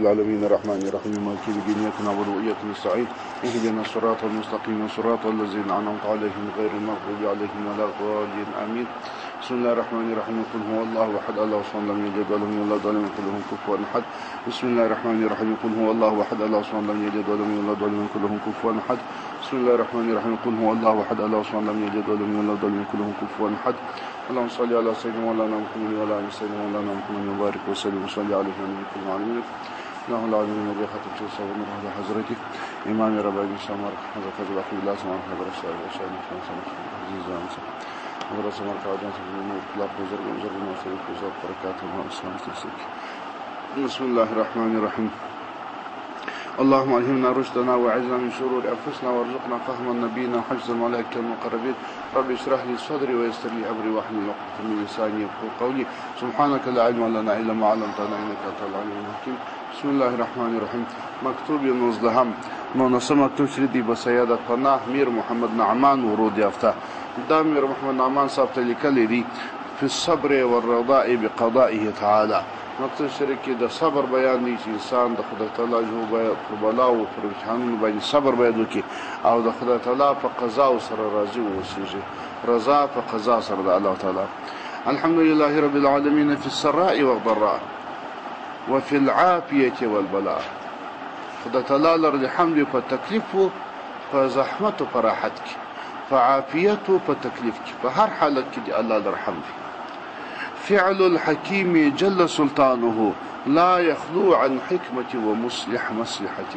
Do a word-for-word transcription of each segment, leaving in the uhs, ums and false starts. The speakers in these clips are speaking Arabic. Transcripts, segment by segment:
العالمين الرحمن الرحيم مالك يوم الدين إياك نعبد وإياك نستعين اهدنا الصراط المستقيم صراط الذين أنعمت عليهم غير المغضوب عليهم ولا الضالين آمين. بسم الله الرحمن الرحيم قل هو الله أحد الله صمد لم يلد ولم يولد ولم يكن له كفوا أحد. بسم الله الرحمن الرحيم قل هو الله أحد الله صمد لم يلد ولم يولد ولم يكن له كفوا أحد. بسم الله الرحمن الرحيم قل هو الله أحد الله صمد لم يلد ولم يولد ولم يكن له كفوا أحد. اللهم صل على سيدنا مولانا محمد وعلى آل سيدنا مولانا محمد وبارك وسلم وصل عليه وسلم. الله العظيم الذي ختم شيخ صابون على حضرته إمام رباعي الشمر حضرة الأخي الله سبحانه وتعالى الشاعر والشاعر الفنان عزيز أنصر حضرة سمر قاعدان سبحانه وتعالى وزر وزر المصري وزر بركاته والسلام تسلك. بسم الله الرحمن الرحيم اللهم ألهمنا رشدنا وعزنا من شرور أنفسنا وارزقنا فهم النبينا وحفظ الملائكة المقربين رب اشرح لي صدري ويسر لي أمري واحلل عقدة من لساني يفقهوا قولي سبحانك لا علم لنا إلا ما علمتنا إنك أنت العليم الحكيم. بسم الله الرحمن الرحيم مكتوب ينظلهم منظمة تشردي بسيادة قناه مير محمد نعمان ورود يافته دا مير محمد نعمان صابت لكالي في الصبر والرضاء بقضائه تعالى. مکتوب شریکی دا صبر بیان دی چی انسان دا خدا تعالی جو باید پربلا و پرمتحانون باید صبر باید وکی او دا خدا تعالی پا قضا و سر رازی و وسیجی رضا پا قضا سر دا اللہ تعالی. الحمدلله رب العالمین فی السراء و الضراء و فی العافیت و البلاء. خدا تعالی لرد حمد پا تکلیف و پا زحمت و پا راحت کی پا عافیت و پا تکلیف کی پا هر حالت کی دی اللہ لر حمد. فعل الحكيم جل سلطانه لا يخلو عن حكمة ومصلح مصلحة.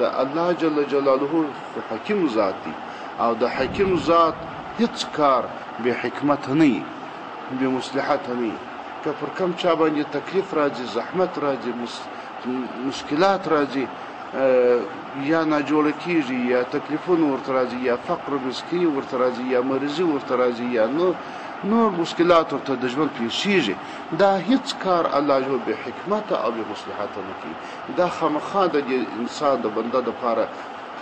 دا الله جل جلاله حكيم ذات دي او دا حكيم ذات يتكار بحكمتني بمصلحتني كفر كم شابان تكليف راجي زحمت راجي مشكلات راجي یا ناجولکیجی یا تکلیفون ورترازی یا فقر مسکی ورترازی یا مرزی ورترازی یا نور نور مشکلات ورته دجمن پیشیجی دا هیڅ کار الله جو به حکمت او به مصلحت نکی دا خامخا د انسان د بنده د پاره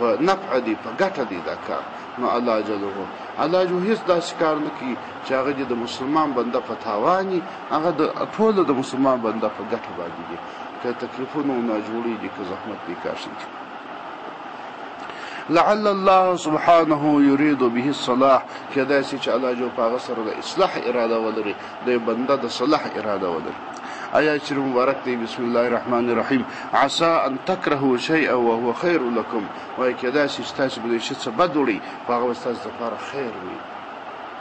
په نفع دی په ګټه دی دا کار نو الله جلوه الله جو هیڅ داسې کار نکی چې هغه د مسلمان بنده په تاواني هغه د ټول د مسلمان بنده په ګټه باندې که تکلیفون و ناجوری دی که زحمت دی کاشید. لعل الله سبحانه يريد به الصلاح که داسی چه الله جو پا غصر دا اصلاح اراده ولری دا بنده دا صلاح اراده ولری. آیه چیر مبارک دی بسم الله الرحمن الرحیم عسا ان تکرهو شیئا و هو خیر لکم وای که داسی چتاسی بدیشت سبدولی پا غوستاز دفار خیر وی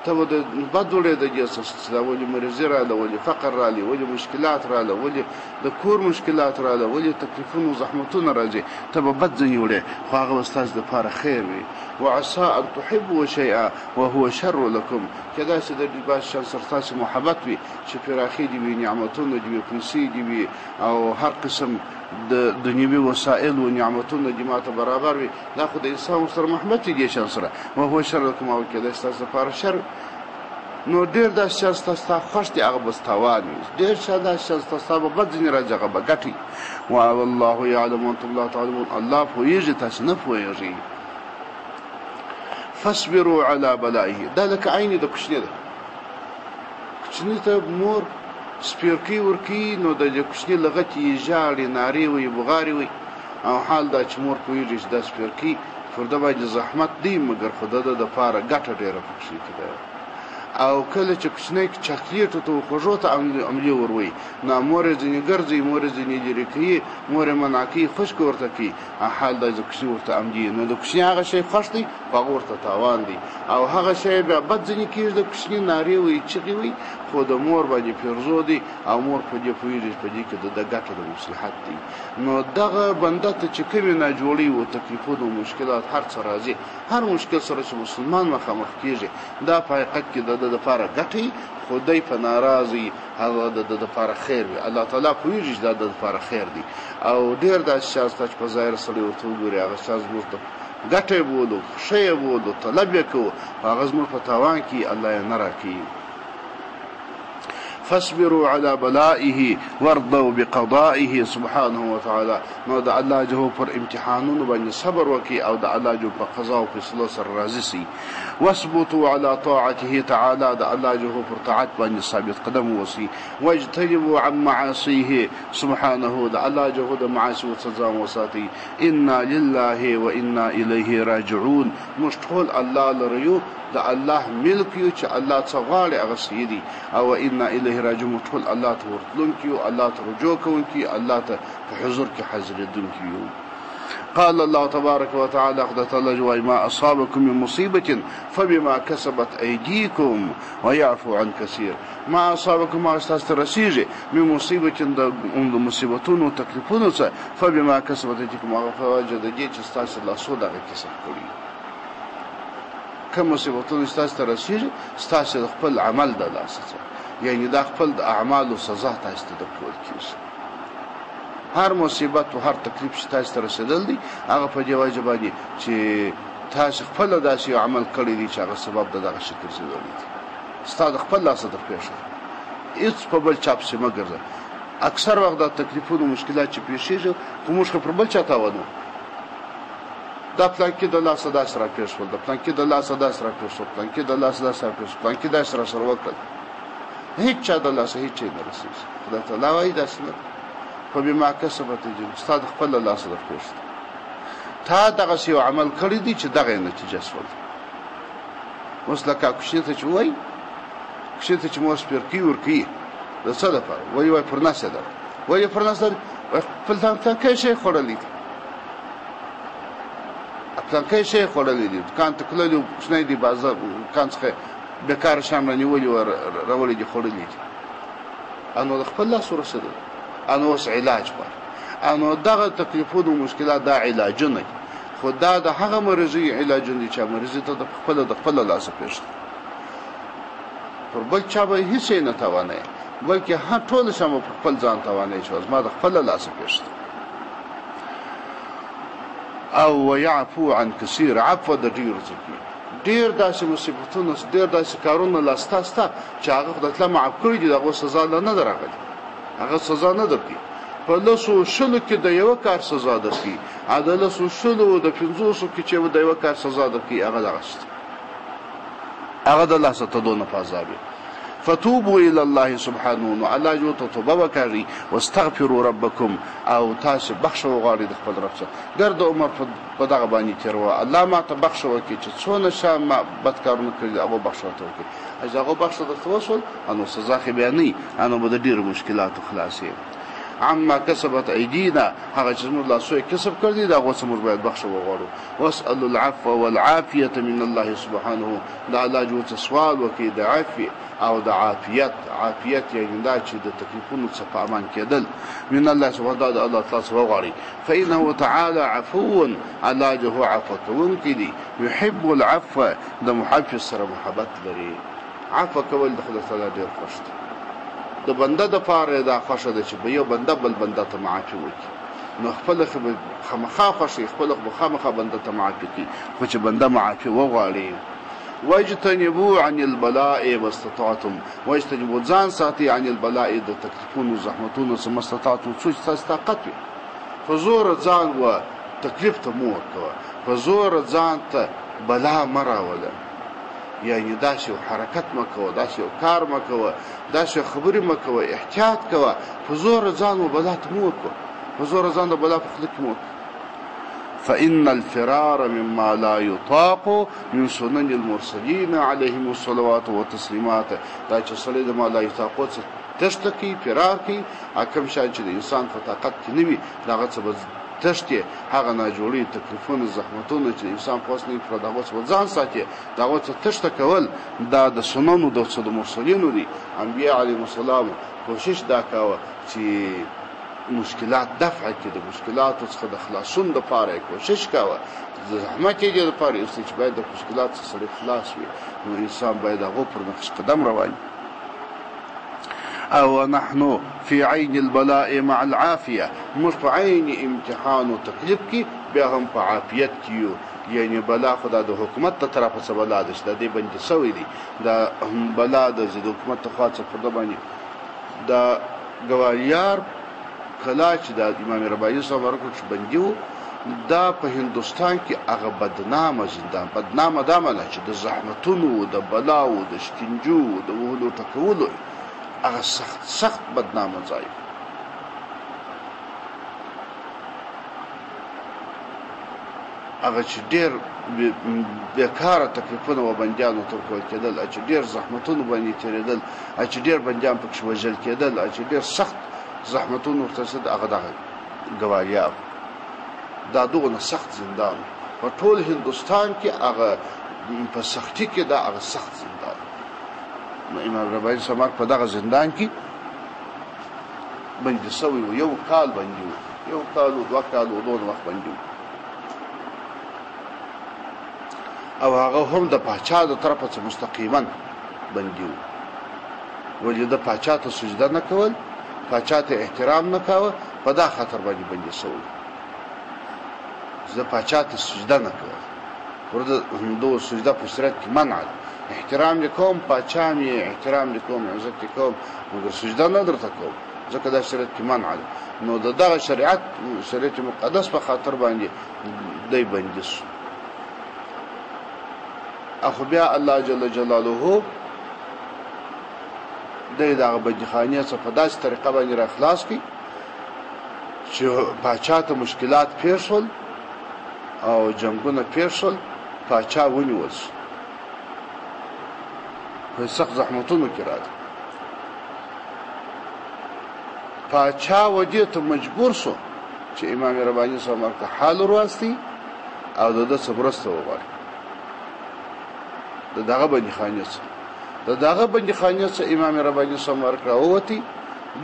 تو ده بدوله دجیس است. ولی مرزی را ده، ولی فقر را لی، ولی مشکلات را لی، ولی دکور مشکلات را لی، ولی تکلیفون و زحمتون را جی. تبا بدزنی ولی خواهد استاز دپار خیر بی. و عسا ان تحبوا شیئا و هو شر لکم. کداست در دیباش شان سرتاس محبت بی. شپیراخی دی بی نعمتون دی بی کنسی دی بی او هر قسم دنیوی وسایل و نعمتون جماعت برابر بی. نخود انسان مستر محمدی دیشان سر. و هو شر لکم او کداست استاز دپار شر نو دیر داشت شانس تستا خوش دی اغا بستوانی دیر شانس تستا با بدزنی را جاقا با گتی و الله یعلم انتو اللہ تعلمون اللہ پویجی تاس نپویجی فصبرو علا بلائیه دا لکه عینی دا کشنی دا کشنی تا مور سپیرکی ورکی نو دا کشنی لغتی جاری ناری وی بغاری وی او حال دا چه مور پویجیش دا سپیرکی فرده باید زحمت دی مگر خدا دا دا پارا گتا دیر پکشنی کده او کله چې کوچنی چاکلیټو ته خوږو ته عملي وروي نو مور یې ځینې ګرځي مور یې ځینې لرې کوي مور یې منع کوي خشک ورته کوي حال دا چې کوچني ورته عملي نو د کوچني هغه شی خوښ دی په هغه ورته تاوان دی او هغه شی بیا بد ځینې کېږي د کوچني نارې وي چغې وي خو د مور باندې پیرزو دی او مور په دې پوهېږي په دې کې د ده ګټه د مصلحت دی. نو دغه بنده ته چې کومې ناجوړۍ و تکلیفونه او مشکلات هر څه راځي هر مشکل سره چې مسلمان مخامخ کېږي دا په حقیقت کې د د لپاره ګټي خدای په ناراضي هغه د د لپاره خیر وي الله تعالی پوهېږي چې دا د لپاره خیر دی او ډېر داسې شیان شته چې په ظاهره سړی ورته وګوري هغه شیان زموږ د ګټه یې بولو ښه یې بولو طلب یې کوو هغه زموږ په تاوان کې الله یې نه راکوي. فاصبروا على بلائه وارضوا بقضائه سبحانه وتعالى. نو دا الله جو پر امتحانونو باندې صبر وکي او دا الله جو په قضا او فیصلو سره راضي سي. واثبتوا على طاعته تعالى، دا الله جو پر طاعت باندې ثابت قدم وسي. واجتنبوا عن معاصيه سبحانه، دا الله جو د معاصي او سزا وساتي. انا لله وانا اليه راجعون، مشتول الله لريو دا الله ملک یو چې الله څغاړي هغه سيدي او انا الیه راجعون، ټول الله ته ورتلونکي او الله ته رجوع کوونکي، الله ته په حضور کې حاضرېدونکي یو. قال الله تبارك وتعالى قد تلجوا ما أصابكم من مصيبة فبما كسبت أيديكم ويعفو عن كثير. ما أصابكم ما استرسيجي من مصيبة عند مصيبتون وتكلفون فبما كسبت أيديكم وفواجد جيت استاس الله صدق كسب كلي. کم مصیبتونه ستاسو ته رسیږي ستاسو د خپل عمل د لاسه څخه، یعنې دا خپل د اعمالو سزا تاسو ته درکول کیږي. هر مصیبت او هر تکلیف چې تاسو ته رسېدل دي هغه په دې وجه باندې چې تاسو خپله داسې یو عمل کړی دی چې هغه سبب د دغه شي ګرځېدلی دی، ستا د خپل لاسه درپېښه، هېڅ په بل چا پسې مه ګرځه. اکثر وخت دا تکلیفونه مشکلات چې پېښېږي خو موږ خو پر بل چا تاوانو، دا پلان کې د لاسه داسې راپېښ شول، د پلان کې د لاسه داسې راپېښ شول، پلان کې د لاسه داسې راپېښ شول، پلان کې داسې راسره وکړل، هېڅ چا د لاسه هېڅ چی نه رسېږي. خدای تعالی وایي داسې نه، په بما کسبت ستا د خپله لاسه درپېښ ده، تا دغسې یو عمل کړی دی چې دغه یې نتیجه شول. اوس لکه کوچني ته چې ووایي، کوچني ته چې مو سپرکي ورکوي د څه دپاره، وایي وایي پر نس یې درد، وایي پر نس درد، خپل تنکی شی خوړلی دی، تنکی شی خوړلی دی، دوکان ته تللی و کوچنی دی، بازار دوکان څخه بېکاره شیان رانیولي و راولي دي خوړلي دي، انو د خپل لاس ورسېدل، انو اوس علاج غواړي، انو دغه تکلیفونه او مشکلات دا علاجونه دي، خو دا د هغه مرضي علاجونه دي چې مرضي ته د خپله د خپله لاسه پېښ ده، پر بل چا به هېڅ یې نه توانوي، بلکې هر ټول شیان به په خپل ځان توانوي چې زما د خپله لاسه پېښ ده. او ويعفو عن كثير، عفو د ډېرو څخه، ډېر داسې مصیبتونه ډېر داسې کارونه لا ستا سته چې هغه خدای تعالی معاف کړي دي، د هغو سزا لا نه ده راغلې، هغه سزا نه درکوي. په لسو شلو کې د یوه کار سزا درکوي، او د لسو شلو د پنځوسو کې چې د یوه کار سزا درکوي هغه دغه شته، هغه د لاسه تدونه په عذاب یې. فتوبوا الى الله سبحانه، نو الله جو ته توبه وکړئ، واستغفروا ربکم، او تاسو بخښه وغواړئ د خپل رب څخه. ګرد عمر په دغه باندې تېروه، الله ما ته بخښه وکړي چې څونه شیان ما بد کارونه کړي دي هغو بخښه ورته وکړي، چې هغو بخښه درته وشول نو سزا خو بیا نه وي، نو به د ډېرو مشکلاتو خلاص یې. عما کسبت ایدینا، هغه چې زموږ لاسو یې کسب کړي دي د هغو څه موږ باید بخښه وغواړو. واسألوا العفو والعافیة من الله سبحانه، د الله جو ته سوال وکړئ د عافیې او د عافیت، عافیت یعنې دا چې د تکلیفونو څخه په امان کېدل، من الله سبحانه دا د الله تعالی څخه وغواړئ. فإنه تعالی عفو، الله جو عفو کوونکی دی، یحب العفو، د محافظ سره محبت لري. عفو کول د خدای تعالی ډېر خوښ دی، د بنده د پاره دا خوښه ده چې به یو بنده بل بنده ته معافي وکړي، نو خپله خو به خامخا خوښوي، خپله خو به خامخا بنده ته معافي کوي، خو چې بنده معافي وغواړي. واجتنبوا عن البلاء ما استطعتم، واجتنبوا ځان ساتي عن البلاء د تکلیفونو زحمتونو څه ما استطعتم، څو چې ستاسو طاقت وي، په زوره ځان و تکلیف ته مه ورکوه، په زوره ځان ته بلا مه راوله، یعنې داسې یو حرکت مه کوه، داسې یو کار مه کوه، داسې خبرې مه کوه، احتیاط کوه، په زوره ځان و بلا ته مه ورکوه، په زوره ځان د بلا په خوله کې مه ورکوه. فإن الفرار مما لا يطاق من سنن المرسلين عليهم الصلوات والتسليمات، دا چې سړی د ما لا يطاقو څه تشته کوي، فرار کوي، هغه کوم شیان چې د انسان په طاقت کې نه وي د هغه څه به تښتي، هغه ناجوړي تکلیفونه زحمتونه چې د انسان په وس نه وي پوره د هغو څه به ځان ساتي، د هغو څه تښته کول دا د سننو د څه د مرسلینو دي. انبیا علیهم السلام کوشش دا کوه چې مشکلات دفع کړي، د مشکلاتو څخه د خلاصون دپاره یې کوشش کوه، د زحمت یې دې دپاره یوسي چې باید د مشکلاتو څخه سړی خلاص وي، نو انسان باید هغو پر نقش قدم روان وي. او نحن في عين البلاء مع العافية، موږ په عین امتحان او تکلیف کې بیا هم په عافیت کې یو، یعنې بلا خو دا د حکومت له طرفه څه بلا ده چې دا دې بندې شوی دی، دا بلا د حکومت له خوا څه پر ده باندې دا گوالیار کلاچ دا امام رباعی صاحب ورکوش بندیو دا په هندوستان کې هغه بدنامه زندان، بدنامه دا معنی چې د زحمتونو، د بلاو، د شکنجو، د وهلو ټکولو هغه سخت سخت بدنامه ځای. هغه چې ډېر بېکاره تکلیفونه و بندیانو ورکول کېدل، چې ډېر زحمتونه باندې تېرېدل، چې ډېر بندیان پکښې وژل کېدل، چې ډېر سخت زحمتونه ورته رسېدل، هغه دغه ګوالیار دا دغونه سخت زندان په ټول هندوستان کې هغه په سختي کې دا هغه سخت زندان. امام رباعي صاحب په دغه زندان کې بندي سوی و، یو کال بندي و، یو کال و دوه کال و دونه وخت بندي و. او هغه هم د پاچا د طرفه څخه مستقیما بندي و، ولې د پاچا ته سجده نه کول، پاچا ته احترام نه کاوه، په دا خاطر باندې بندي سوی. زه پاچا ته سجده نه کوم، ورته دغه سجده په شرط کې منع ده، احترام یې کوم، پاچا مې احترام یې کوم، عزت یې کوم، مګر سجده نه درته کوم، ځکه دا شرط کې منع ده. نو د دغه شریعت شریعت مقدس په خاطر باندې دی بندي شو. خو بیا الله جل جلاله دی دغه بندیخانې څخه په داسې طریقه باندې را خلاص کړي چې پاچا ته مشکلات پېښ شول او جنگونه پېښ شول، پاچا ونیول شو په سخت زحمتونو کې راځي. پاچا و دې ته مجبور شو چې امام رباني صاحب ورته حال وروستي او د ده څه مرسته وغواړي د دغه بندیخانې څخه. د دغه بندیخانې څخه امام رباني صاحب ورک راووتي،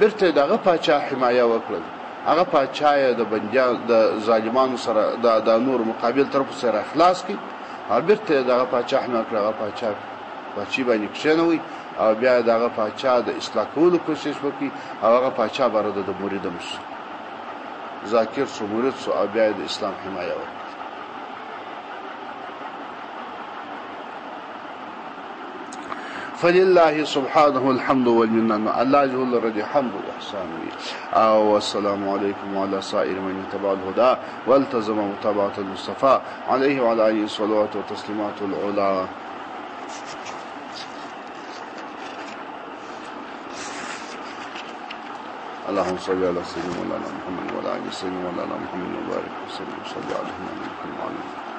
بېرته یې د هغه پاچا حمایه وکړل، هغه پاچا یې د بندیانو د ظالمانو سره د نور مقابل طرفو سره خلاص کړي، او بېرته یې دغه پاچا حمایه کړه، هغه پاچا پاچي باندې کښېنوي، او بیا یې دغه پاچا د اصلاح کولو کوشش وکړي، او هغه پاچا به راده د مریدم شو، ذاکر شو، مرید شو، او بیا یې د اسلام حمایه وکړه. فلله سبحانه الحمد والمنن، الله جل رضي حمد وإحسانه. والسلام عليكم وعلى سائر من يتبع الهدى والتزم متابعة المصطفى عليه وعلى آله الصلوات والتسليمات العلى. اللهم صل على سيدنا مولانا محمد وعلى آله سيدنا مولانا محمد وبارك وسلم وصل على محمد وعلى آله.